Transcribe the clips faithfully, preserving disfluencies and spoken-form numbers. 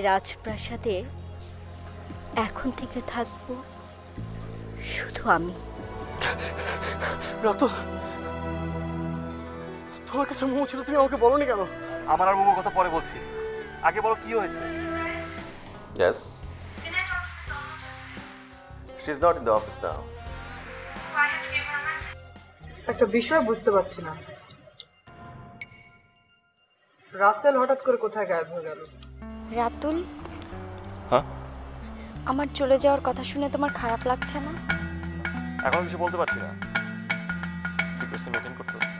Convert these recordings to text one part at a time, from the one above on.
এই রাজপ্রাসাদে এখন থেকে থাকব শুধু আমি। রতন, তোমার কাছে মোমো ছিল, তুমি আমাকে বলনি কেন? আমার আর মোমোর কথা পরে বলছি, আগে বলো কি হয়েছে। Yes. Can I talk to Miss Olmos? She's not in the office now. I have to give her a message. একটা বিষয় বুঝতে পারছি না, রাসেল হঠাৎ করে কোথায় গায়েব হয়ে গেল? রাতুল, হ্যাঁ, আমার চলে যাওয়ার কথা শুনে তোমার খারাপ লাগছে না? এখন কিছু বলতে পারছি না, সিক্রেসি মেইনটেইন করতে হচ্ছে।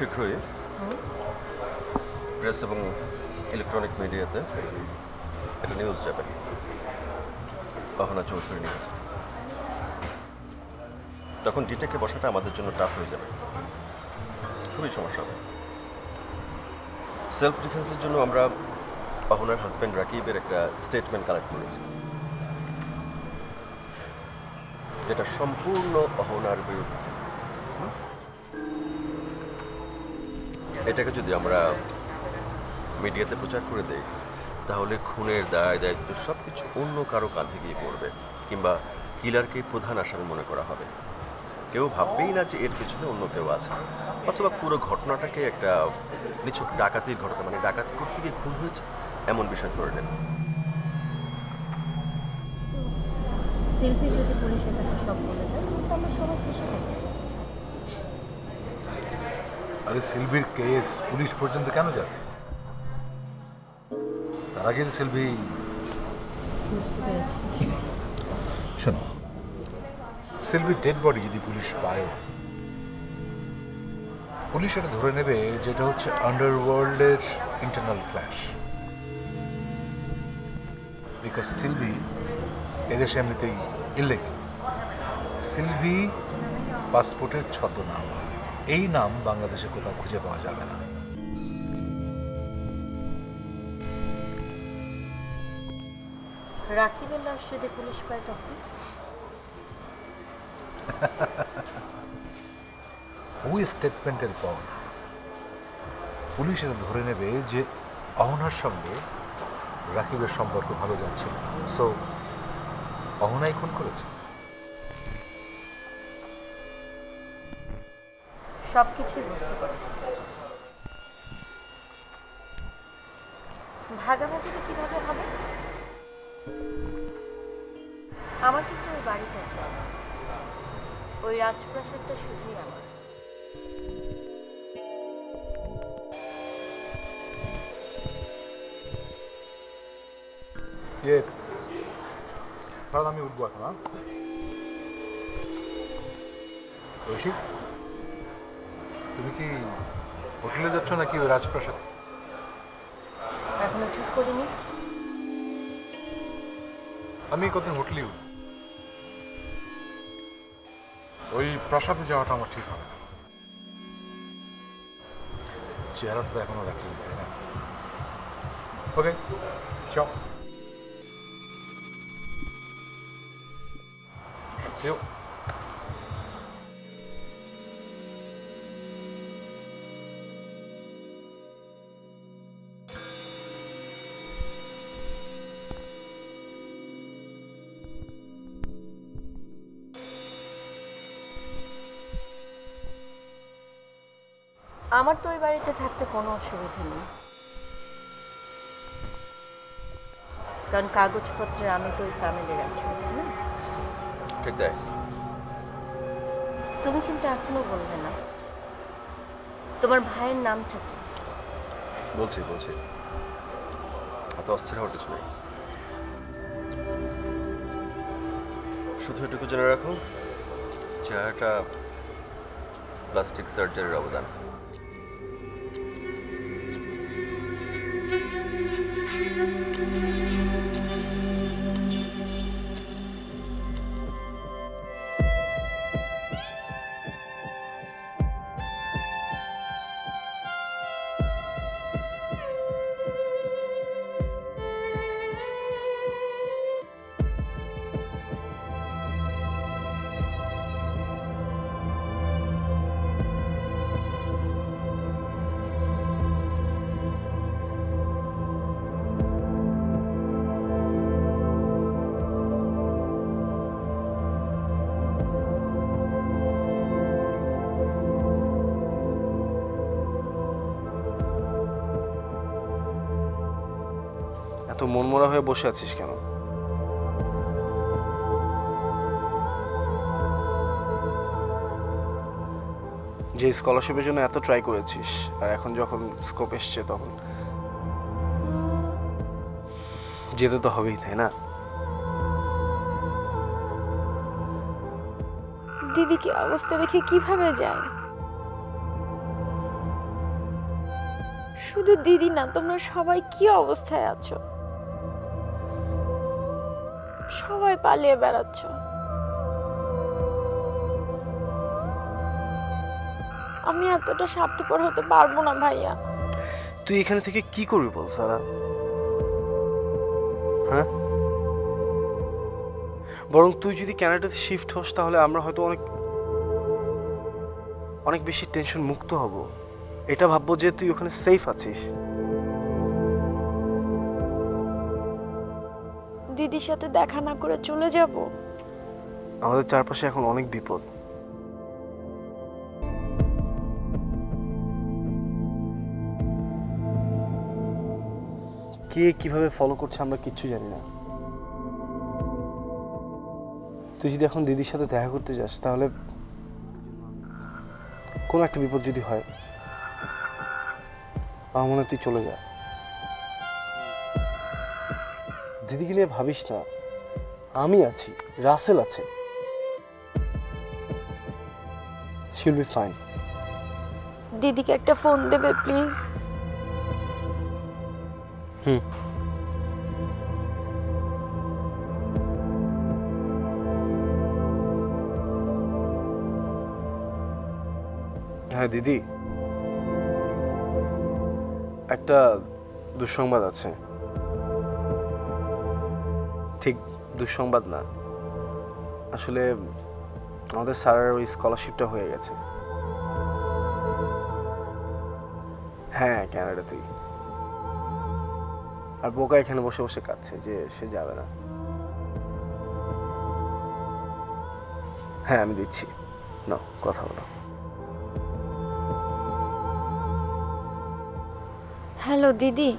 শীঘ্রই প্রেস এবং ইলেকট্রনিক মিডিয়াতে একটা নিউজ যাবে, বাহানা চৌধুরী নিউজ। তখন ডিটেকে বসাটা আমাদের জন্য টাফ হয়ে যাবে, খুবই সমস্যা হবে। সেলফ ডিফেন্সের জন্য আমরা বাহানার হাজব্যান্ড রাকিবের একটা স্টেটমেন্ট কালেক্ট করেছি, যেটা সম্পূর্ণ বাহানার বিরুদ্ধে। এটাকে যদি আমরা মিডিয়াতে প্রচার করে দেই, তাহলে খুনের দায় দায়িত্ব সব কিছু অন্য কারো কাঁধে গিয়ে পড়বে, কিংবা কিলারকে প্রধান আসামি মনে করা হবে। কেউ ভাববেই না যে এর পেছনে অন্য কেউ আছে, অথবা পুরো ঘটনাটাকে একটা নিছক ডাকাতির ঘটনা, মানে ডাকাতি করতে গিয়ে খুন হয়েছে এমন বিষয় ধরে নেন। আরে সিলভির কেস পুলিশ পর্যন্ত কেন যাবে? তার আগে সিলভি শোনো, সিলভি ডেড বডি যদি পুলিশ পায়, পুলিশ এটা ধরে নেবে যেটা হচ্ছে আন্ডারওয়ার্ল্ডের ইন্টারনাল ক্ল্যাশ, বিকজ সিলভি এদেশে এমনিতেই ইলিগাল। সিলভি পাসপোর্টের ছদ্মনাম, এই নাম বাংলাদেশে কোথাও খুঁজে পাওয়া যাবে না। রাকিবের লাশ যদি পুলিশ পায় তখন ওই স্টেটমেন্টের পর পুলিশ এটা ধরে নেবে যে অহনার সঙ্গে রাকিবের সম্পর্ক ভালো যাচ্ছিল, সো অহনাই খুন করেছে। সব কিছুই বুঝতে পারছি। ভাগাভাগিটা কিভাবে হবে? আমার কিন্তু ওই বাড়িটা চাই, ওই রাজপ্রাসাদটা শুধুই আমার। আমি উঠবো এখন। ঐশী, তুমি কি হোটেলে যাচ্ছ নাকি ওই রাজপ্রাসাদ? এখনো ঠিক করিনি। আমি কতদিন হোটেলে উঠব? ওই প্রাসাদে যাওয়াটা আমার ঠিক হবে না। চেহারাটা এখনো রাখি। ওকে, চল। Yep. আমার তো ওই বাড়িতে থাকতে কোনো অসুবিধা নেই, কারণ কাগজপত্রে আমি তো ওই ফ্যামিলির আছি। তুমি কিন্তু এখনো বলবে না তোমার ভাইয়ের নামটা কি? বলছি বলছি এত অস্থির হওয়ার কিছু নেই। শুধু এটুকু জেনে রাখো, চেহারাটা প্লাস্টিক সার্জারির অবদান। তো মনমরা হয়ে বসে আছিস কেন? যে স্কলারশিপের জন্য এত ট্রাই করেছিস, আর এখন যখন স্কোপ এসছে তখন যেতে তো হবেই, তাই না? দিদি কি অবস্থা দেখে কিভাবে যায়? শুধু দিদি না, তোমরা সবাই কি অবস্থায় আছো? সবাই পালিয়ে বেড়াচ্ছ। আমি এতটা স্বার্থপর হতে পারবো না ভাইয়া। তুই এখানে থেকে কি করবি বল সারা? হ্যাঁ, বরং তুই যদি কানাডাতে শিফট হস তাহলে আমরা হয়তো অনেক অনেক বেশি টেনশন মুক্ত হব। এটা ভাববো যে তুই ওখানে সেফ আছিস। দিদির সাথে দেখা না করে চলে যাব। আমাদের চারপাশে এখন অনেক বিপদ, কে কিভাবে ফলো করছে আমরা কিচ্ছু জানি না। তুই যদি এখন দিদির সাথে দেখা করতে যাস তাহলে কোনো একটা বিপদ যদি হয় আমার মনে তুই চলে যা। দিদিকে নিয়ে ভাবিস না, আমি আছি, রাসেল আছে, she will be fine. দিদিকে একটা ফোন দেবে প্লিজ। হুম হ্যাঁ দিদি, একটা দুঃসংবাদ আছে। ঠিক দুঃসংবাদ না, আসলে আমাদের স্যারের ওই স্কলারশিপটা হয়ে গেছে। হ্যাঁ ক্যানাডাতেই। আর বোকা এখানে বসে বসে কাঁদছে যে সে যাবে না। হ্যাঁ আমি দিচ্ছি, না কথা বলো। হ্যালো দিদি,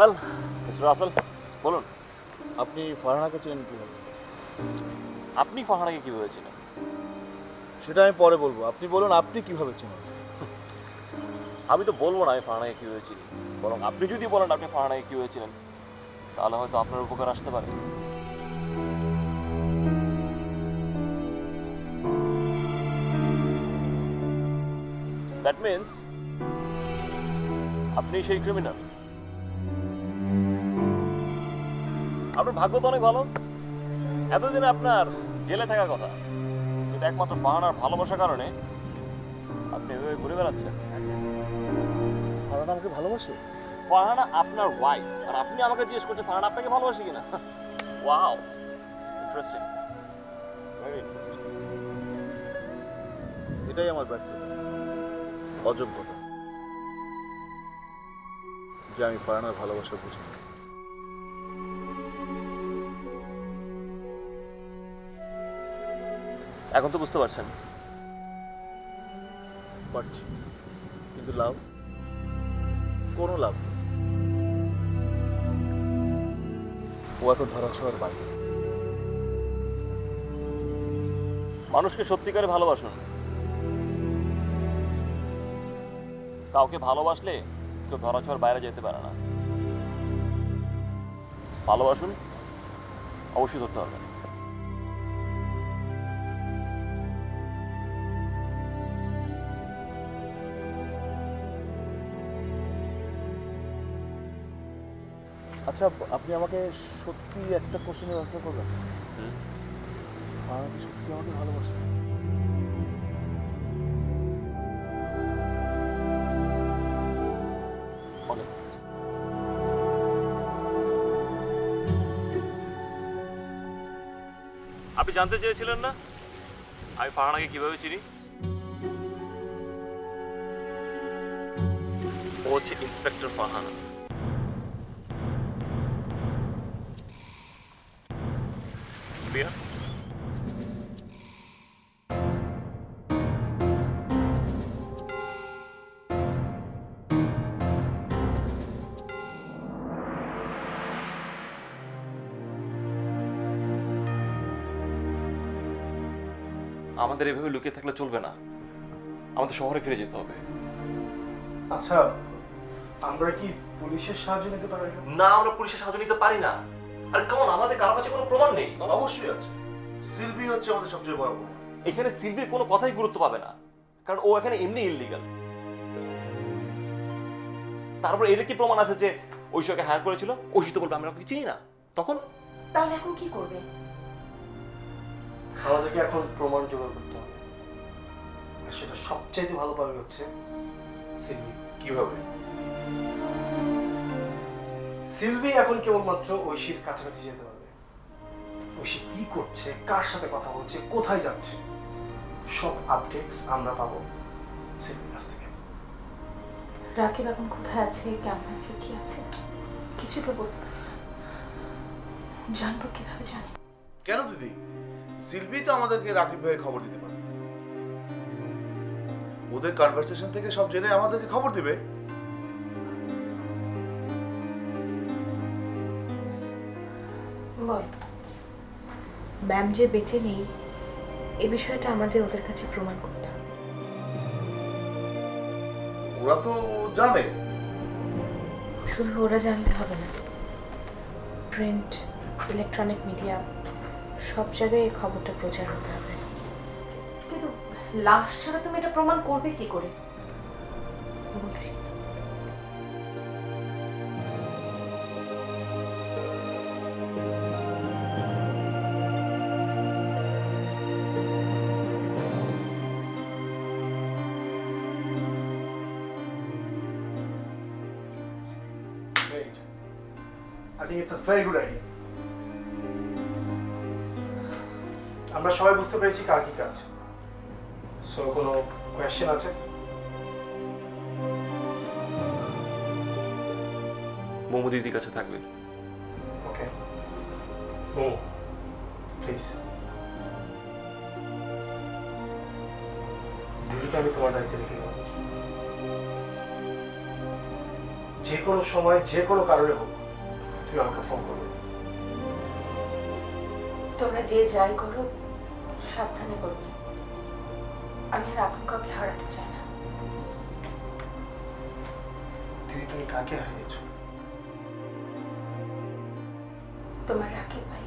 well mister রাসেল বলুন, আপনি ফারহানাকে চেনেন কিভাবে? আপনি ফারহানাকে কিভাবে চেনেন সেটা আমি পরে বলবো, আপনি বলুন আপনি কিভাবে চেনেন। আমি তো বলবো না আমি ফারহানাকে কিভাবে চিনি, বরং আপনি যদি বলেন আপনি ফারহানাকে কিভাবে চেনেন তাহলে হয়তো আপনার উপকার আসতে পারে। দ্যাট মিনস আপনি সেই ক্রিমিনাল। আপনার ভাগ্য তো অনেক ভালো, এতদিনে আপনার জেলে থাকার কথা, কিন্তু একমাত্র ফারহানার ভালোবাসার কারণে আপনি এভাবে ঘুরে বেড়াচ্ছেন। ফারহানা আমাকে ভালোবাসে? ফারহানা আপনার ওয়াইফ, আর আপনি আমাকে জিজ্ঞেস করছেন ফারহানা আপনাকে ভালোবাসে কিনা। Wow, interesting, very interesting. এটাই আমার ব্যর্থতা, অযোগ্যতা, যে আমি ফারহানার ভালোবাসা বুঝি। এখন তো বুঝতে পারছেন, পারছি, কিন্তু লাভ, কোনো লাভ। ও এত ধরা ছোঁয়ার বাইরে। মানুষকে সত্যিকারে ভালোবাসুন, কাউকে ভালোবাসলে কেউ ধরা ছোঁয়ার বাইরে যেতে পারে না। ভালোবাসুন, অবশ্যই ধরতে পারবেন। আচ্ছা আপনি আমাকে সত্যি একটা কোশ্চেনের আনসার করবেন, আমাকে সত্যি আমাকে ভালোবাসেন? আপনি জানতে চেয়েছিলেন না আমি ফারহানাকে কিভাবে চিনি? ও হচ্ছে ইন্সপেক্টর ফারহানা। প্রিয়া আমাদের এভাবে লুকিয়ে থাকলে চলবে না, আমাদের শহরে ফিরে যেতে হবে। আচ্ছা আমরা কি পুলিশের সাহায্য নিতে পারি? না, আমরা পুলিশের সাহায্য নিতে পারি না। আর কারণ আমাদের কারো কাছে কোনো প্রমাণ নেই। অবশ্যই আছে, সিলভি হচ্ছে আমাদের সবচেয়ে বড় প্রমাণ। এখানে সিলভির কোনো কথাই গুরুত্ব পাবে না, কারণ ও এখানে এমনি ইললিগাল। তারপর এর কি প্রমাণ আছে যে ঐশোকে হায়ার করেছিল? ঐশী তো বলবে আমরা ওকে চিনি না, তখন তাহলে এখন কি করবে? আমাদেরকে এখন প্রমাণ জোগাড় করতে হবে, আর সেটা সবচাইতে ভালো পাবে হচ্ছে সিলভি। কিভাবে? সিলভি এখন কেবলমাত্র ঐশীর কাছাকাছি যেতে পারবে। ঐশী কি করছে, কার সাথে কথা বলছে, কোথায় যাচ্ছে, সব আপডেটস আমরা পাবো সিলভির কাছ থেকে। রাকিব এখন কোথায় আছে, কেমন আছে, কি আছে কিছু তো বলতে পারবে না। জানবো কিভাবে? জানি কেন দিদি, সিলভি তো আমাদেরকে রাকিব ভাইয়ের খবর দিতে পারবে। ওদের কনভারসেশন থেকে সব জেনে আমাদেরকে খবর দিবে। বল, ম্যাম যে বেঁচে নেই এই বিষয়টা আমাদের ওদের কাছে প্রমাণ করতে হবে। ওরা তো জানে। শুধু ওরা জানলে হবে না, প্রিন্ট, ইলেকট্রনিক মিডিয়া সব জায়গায় এই খবরটা প্রচার হতে হবে। কিন্তু লাশ ছাড়া তুমি এটা প্রমাণ করবে কি করে? বলছি I think it's a very good idea. আমরা সবাই বুঝতে পেরেছি কার কি কাজ। সো কোনো কোয়েশ্চেন আছে? মোমো দিদির কাছে থাকবে। Okay Momo please. দিদিকে আমি তোমার দায়িত্বে রেখে দেবো, যে কোনো সময় যে কোনো কারণে হোক তুই আমাকে ফোন করবি। তোমরা যে যাই করো সাবধানে করবে, আমি আর আপন কাউকে হারাতে চাই না। দিদি তুমি কাকে হারিয়েছো? তোমার রাকিব ভাই।